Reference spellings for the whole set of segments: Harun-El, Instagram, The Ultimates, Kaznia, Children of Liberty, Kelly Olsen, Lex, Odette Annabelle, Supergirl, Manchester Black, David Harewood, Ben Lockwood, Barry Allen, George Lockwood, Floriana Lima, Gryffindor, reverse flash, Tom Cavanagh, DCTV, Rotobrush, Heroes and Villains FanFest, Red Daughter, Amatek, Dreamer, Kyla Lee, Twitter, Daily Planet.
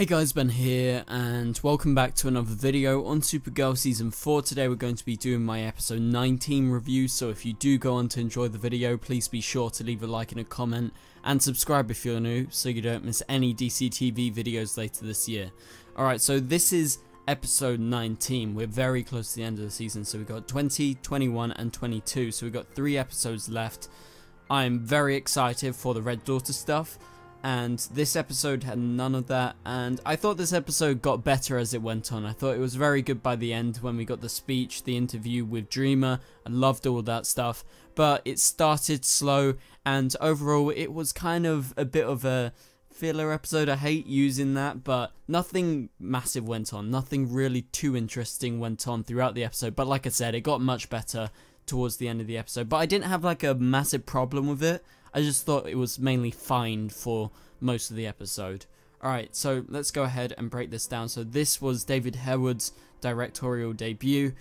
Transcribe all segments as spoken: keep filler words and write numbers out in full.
Hey guys, Ben here and welcome back to another video on Supergirl Season four. Today we're going to be doing my Episode nineteen review, so if you do go on to enjoy the video, please be sure to leave a like and a comment and subscribe if you're new so you don't miss any D C T V videos later this year. Alright, so this is Episode nineteen. We're very close to the end of the season, so we've got twenty, twenty-one and twenty-two, so we've got three episodes left. I'm very excited for the Red Daughter stuff. And this episode had none of that, and I thought this episode got better as it went on. I thought it was very good by the end when we got the speech, the interview with Dreamer. I loved all that stuff, but it started slow, and overall it was kind of a bit of a filler episode. I hate using that, but nothing massive went on. Nothing really too interesting went on throughout the episode, but like I said, it got much better towards the end of the episode. But I didn't have like a massive problem with it. I just thought it was mainly fine for most of the episode. Alright, so let's go ahead and break this down. So this was David Harewood's directorial debut.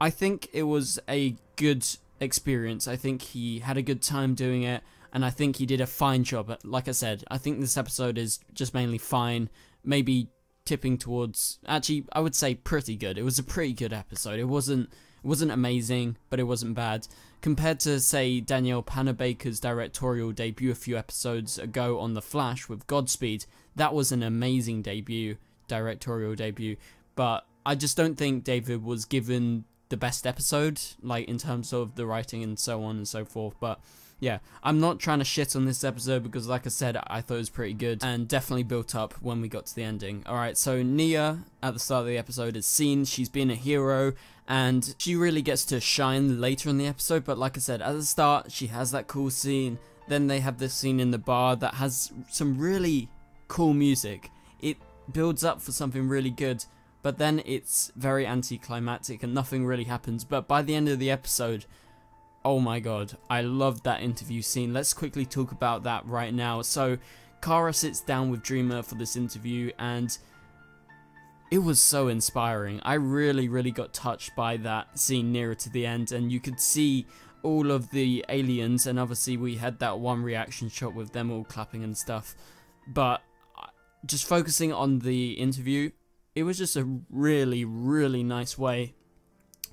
I think it was a good experience. I think he had a good time doing it, and I think he did a fine job. Like I said, I think this episode is just mainly fine, maybe tipping towards... Actually, I would say pretty good. It was a pretty good episode. It wasn't... It wasn't amazing, but it wasn't bad. Compared to, say, Danielle Panabaker's directorial debut a few episodes ago on The Flash with Godspeed, that was an amazing debut, directorial debut, but I just don't think David was given the best episode, like, in terms of the writing and so on and so forth, but... Yeah, I'm not trying to shit on this episode because, like I said, I thought it was pretty good and definitely built up when we got to the ending. Alright, so Nia, at the start of the episode, is seen. She's been a hero, and she really gets to shine later in the episode, but like I said, at the start, she has that cool scene. Then they have this scene in the bar that has some really cool music. It builds up for something really good, but then it's very anticlimactic and nothing really happens. But by the end of the episode... Oh my god, I loved that interview scene. Let's quickly talk about that right now. So, Kara sits down with Dreamer for this interview, and it was so inspiring. I really, really got touched by that scene nearer to the end, and you could see all of the aliens, and obviously we had that one reaction shot with them all clapping and stuff, but just focusing on the interview, it was just a really, really nice way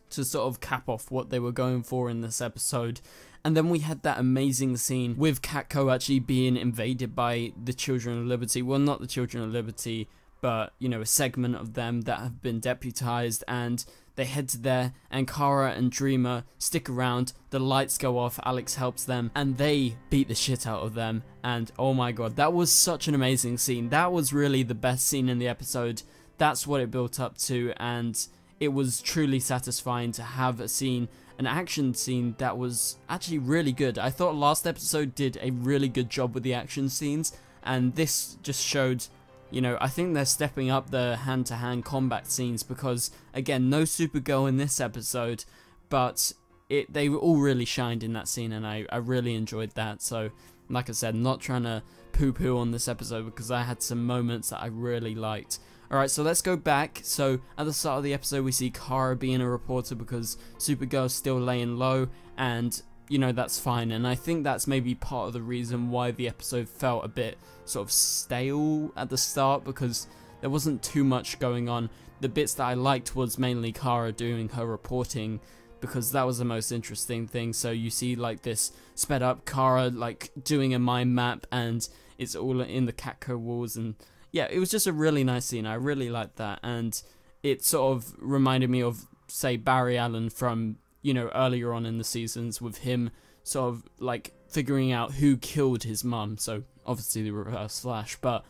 to sort of cap off what they were going for in this episode. And then we had that amazing scene with Catco actually being invaded by the Children of Liberty. Well, not the Children of Liberty, but, you know, a segment of them that have been deputized, and they head to there, and Kara and Dreamer stick around, the lights go off, Alex helps them, and they beat the shit out of them, and oh my god, that was such an amazing scene. That was really the best scene in the episode. That's what it built up to, and... It was truly satisfying to have a scene, an action scene that was actually really good. I thought last episode did a really good job with the action scenes, and this just showed, you know, I think they're stepping up the hand-to-hand combat scenes because, again, no Supergirl in this episode, but it they all really shined in that scene, and I, I really enjoyed that. So, like I said, not trying to poo-poo on this episode because I had some moments that I really liked. Alright, so let's go back. So, at the start of the episode, we see Kara being a reporter because Supergirl's still laying low, and, you know, that's fine. And I think that's maybe part of the reason why the episode felt a bit sort of stale at the start, because there wasn't too much going on. The bits that I liked was mainly Kara doing her reporting, because that was the most interesting thing. So you see, like, this sped up Kara, like, doing a mind map, and it's all in the Catco walls, and... Yeah, it was just a really nice scene. I really liked that, and it sort of reminded me of, say, Barry Allen from, you know, earlier on in the seasons, with him sort of, like, figuring out who killed his mum, so obviously the Reverse Flash, but,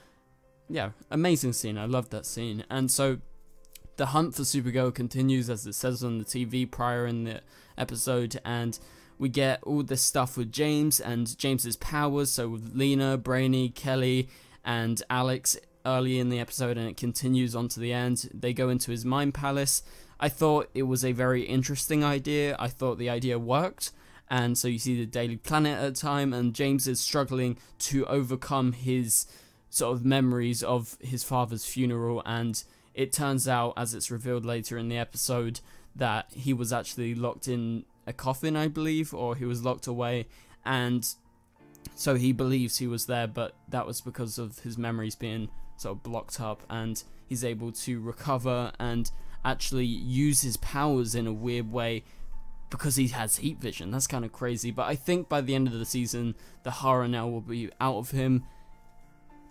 yeah, amazing scene. I loved that scene. And so, the hunt for Supergirl continues, as it says on the T V prior in the episode, and we get all this stuff with James, and James's powers, so with Lena, Brainy, Kelly, and Alex... early in the episode, and it continues on to the end. They go into his mind palace. I thought it was a very interesting idea. I thought the idea worked, and so you see the Daily Planet at a time, and James is struggling to overcome his sort of memories of his father's funeral, and it turns out, as it's revealed later in the episode, that he was actually locked in a coffin, I believe, or he was locked away, and so he believes he was there, but that was because of his memories being sort of blocked up, and he's able to recover and actually use his powers in a weird way because he has heat vision. That's kind of crazy, but I think by the end of the season the Harun-El will be out of him,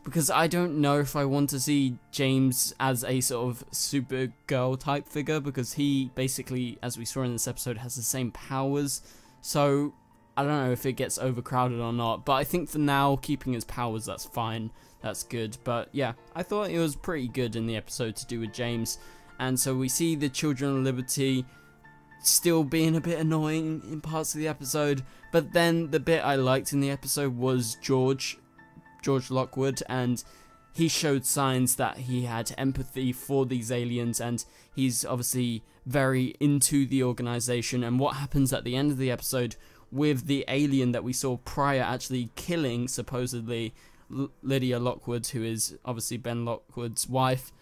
because I don't know if I want to see James as a sort of Supergirl type figure, because he basically, as we saw in this episode, has the same powers. So I don't know if it gets overcrowded or not, but I think for now, keeping his powers, that's fine, that's good. But yeah, I thought it was pretty good in the episode to do with James. And so we see the Children of Liberty still being a bit annoying in parts of the episode, but then the bit I liked in the episode was George, George Lockwood, and he showed signs that he had empathy for these aliens, and he's obviously very into the organization. And what happens at the end of the episode with the alien that we saw prior actually killing, supposedly, Lydia Lockwood, who is obviously Ben Lockwood's wife.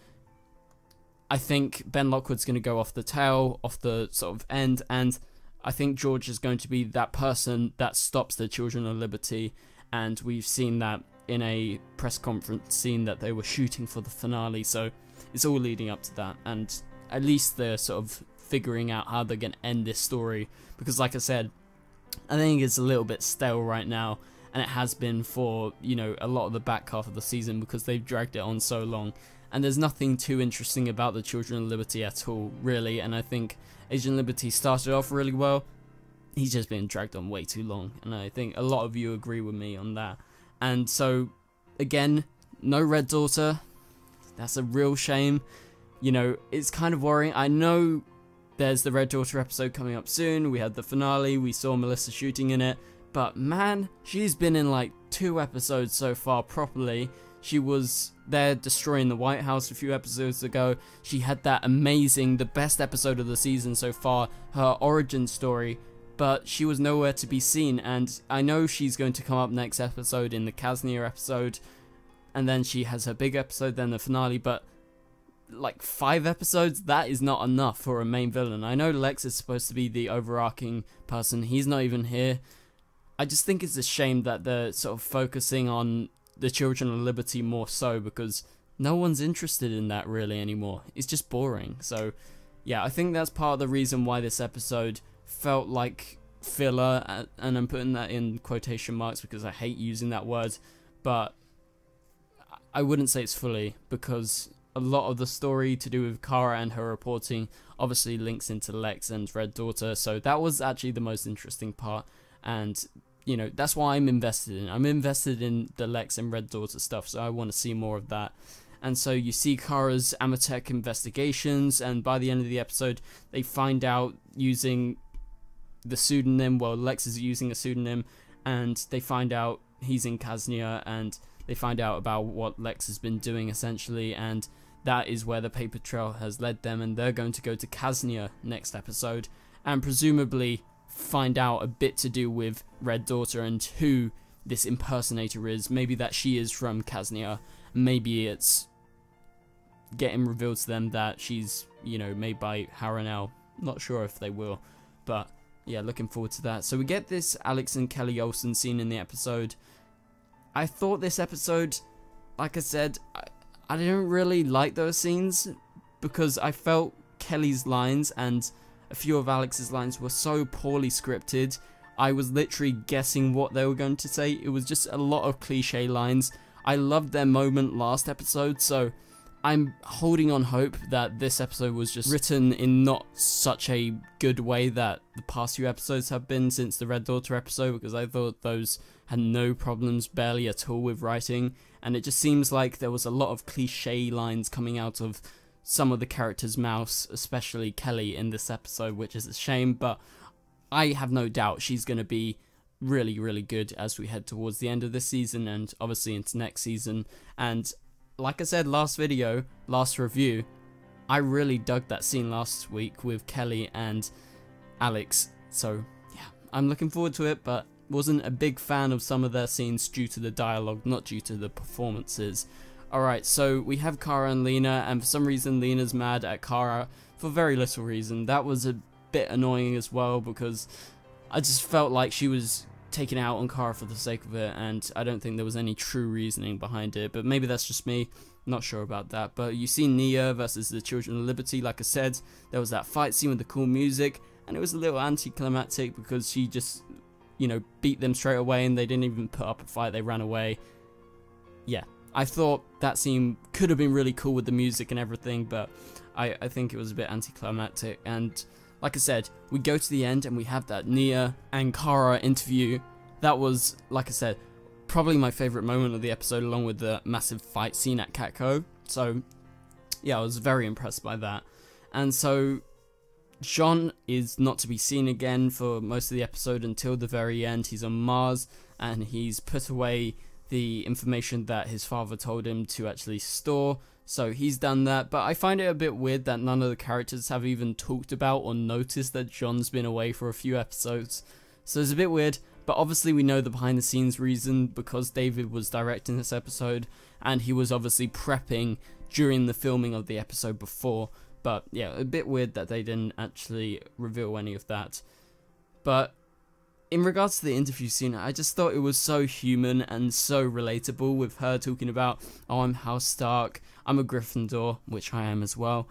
I think Ben Lockwood's going to go off the tail, off the sort of end, and I think George is going to be that person that stops the Children of Liberty, and we've seen that in a press conference scene that they were shooting for the finale, so it's all leading up to that, and at least they're sort of figuring out how they're going to end this story, because like I said, I think it's a little bit stale right now, and it has been for, you know, a lot of the back half of the season, because they've dragged it on so long, and there's nothing too interesting about the Children of Liberty at all, really. And I think Agent Liberty started off really well, he's just been dragged on way too long, and I think a lot of you agree with me on that. And so, again, no Red Daughter, that's a real shame, you know, it's kind of worrying. I know there's the Red Daughter episode coming up soon, we had the finale, we saw Melissa shooting in it, but man, she's been in like two episodes so far properly. She was there destroying the White House a few episodes ago, she had that amazing, the best episode of the season so far, her origin story, but she was nowhere to be seen. And I know she's going to come up next episode in the Kaznia episode, and then she has her big episode, then the finale, but like five episodes, that is not enough for a main villain. I know Lex is supposed to be the overarching person, he's not even here. I just think it's a shame that they're sort of focusing on the Children of Liberty more so, because no one's interested in that really anymore, it's just boring. So yeah, I think that's part of the reason why this episode felt like filler, and I'm putting that in quotation marks because I hate using that word, but I wouldn't say it's fully, because a lot of the story to do with Kara and her reporting obviously links into Lex and Red Daughter, so that was actually the most interesting part, and you know, that's why I'm invested in. I'm invested in the Lex and Red Daughter stuff, so I want to see more of that. And so you see Kara's Amatek investigations, and by the end of the episode they find out using the pseudonym, well, Lex is using a pseudonym, and they find out he's in Kaznia, and they find out about what Lex has been doing essentially, and that is where the paper trail has led them, and they're going to go to Kaznia next episode and presumably find out a bit to do with Red Daughter and who this impersonator is. Maybe that she is from Kaznia, maybe it's getting revealed to them that she's, you know, made by Harun-El. Not sure if they will, but yeah, looking forward to that. So we get this Alex and Kelly Olsen scene in the episode. I thought this episode, like I said, I, I didn't really like those scenes, because I felt Kelly's lines and a few of Alex's lines were so poorly scripted. I was literally guessing what they were going to say. It was just a lot of cliche lines. I loved their moment last episode, so I'm holding on hope that this episode was just written in not such a good way that the past few episodes have been since the Red Daughter episode, because I thought those had no problems barely at all with writing, and it just seems like there was a lot of cliche lines coming out of some of the characters' mouths, especially Kelly in this episode, which is a shame, but I have no doubt she's going to be really, really good as we head towards the end of this season and obviously into next season. And like I said last video, last review, I really dug that scene last week with Kelly and Alex, so yeah, I'm looking forward to it, but wasn't a big fan of some of their scenes due to the dialogue, not due to the performances. Alright, so we have Kara and Lena, and for some reason Lena's mad at Kara for very little reason. That was a bit annoying as well, because I just felt like she was taken out on Kara for the sake of it, and I don't think there was any true reasoning behind it, but maybe that's just me. Not sure about that. But you see Nia versus the Children of Liberty. Like I said, there was that fight scene with the cool music, and it was a little anticlimactic because she just, you know, beat them straight away and they didn't even put up a fight, they ran away. Yeah, I thought that scene could have been really cool with the music and everything, but I, I think it was a bit anticlimactic. And like I said, we go to the end and we have that Nia and Kara interview. That was, like I said, probably my favourite moment of the episode, along with the massive fight scene at Catco. So yeah, I was very impressed by that. And so John is not to be seen again for most of the episode until the very end. He's on Mars and he's put away the information that his father told him to actually store. So he's done that, but I find it a bit weird that none of the characters have even talked about or noticed that John's been away for a few episodes. So it's a bit weird, but obviously we know the behind the scenes reason, because David was directing this episode and he was obviously prepping during the filming of the episode before. But yeah, a bit weird that they didn't actually reveal any of that. But in regards to the interview scene, I just thought it was so human and so relatable, with her talking about, oh, I'm House Stark, I'm a Gryffindor, which I am as well.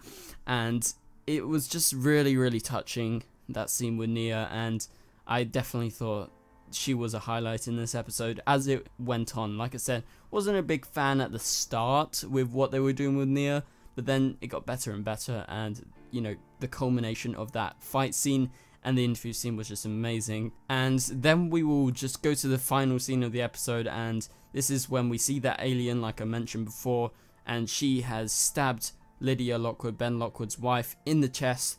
And it was just really, really touching, that scene with Nia, and I definitely thought she was a highlight in this episode as it went on. Like I said, wasn't a big fan at the start with what they were doing with Nia, but then it got better and better, and, you know, the culmination of that fight scene and the interview scene was just amazing. And then we will just go to the final scene of the episode, and this is when we see that alien, like I mentioned before, and she has stabbed Lydia Lockwood, Ben Lockwood's wife, in the chest.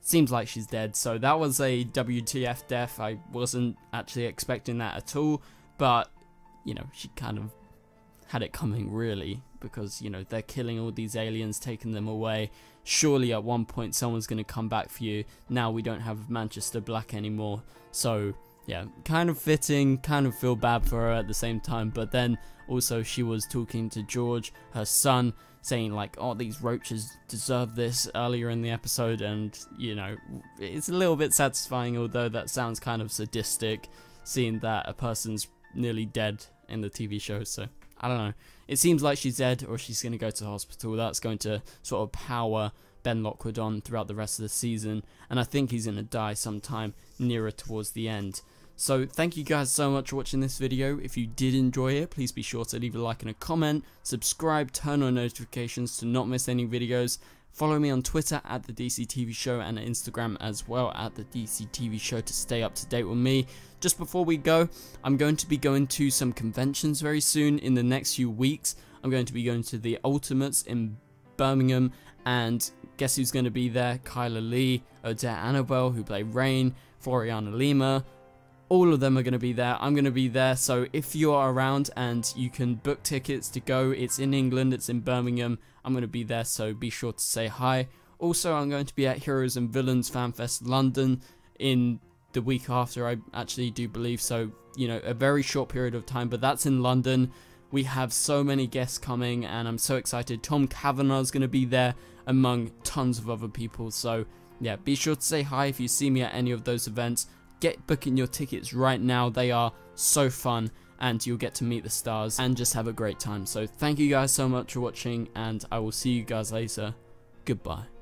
Seems like she's dead, so that was a W T F death. I wasn't actually expecting that at all, but, you know, she kind of had it coming, really, because, you know, they're killing all these aliens, taking them away. Surely at one point someone's going to come back for you. Now we don't have Manchester Black anymore. So yeah, kind of fitting, kind of feel bad for her at the same time. But then also she was talking to George, her son, saying like, oh, these roaches deserve this, earlier in the episode. And, you know, it's a little bit satisfying, although that sounds kind of sadistic, seeing that a person's nearly dead in the T V show. So I don't know. It seems like she's dead, or she's going to go to hospital. That's going to sort of power Ben Lockwood on throughout the rest of the season, and I think he's going to die sometime nearer towards the end. So thank you guys so much for watching this video. If you did enjoy it, please be sure to leave a like and a comment, subscribe, turn on notifications to not miss any videos, follow me on Twitter at the D C T V Show and Instagram as well at the D C T V Show to stay up to date with me. Just before we go, I'm going to be going to some conventions very soon in the next few weeks. I'm going to be going to The Ultimates in Birmingham, and guess who's going to be there? Kyla Lee, Odette Annabelle, who played Rain, Floriana Lima. All of them are going to be there. I'm going to be there, so if you are around and you can book tickets to go, it's in England, it's in Birmingham, I'm going to be there, so be sure to say hi. Also, I'm going to be at Heroes and Villains FanFest London in the week after, I actually do believe, so, you know, a very short period of time, but that's in London. We have so many guests coming, and I'm so excited. Tom Cavanagh is going to be there, among tons of other people, so yeah, be sure to say hi if you see me at any of those events. Get booking your tickets right now, they are so fun, and you'll get to meet the stars and just have a great time. So thank you guys so much for watching, and I will see you guys later. Goodbye.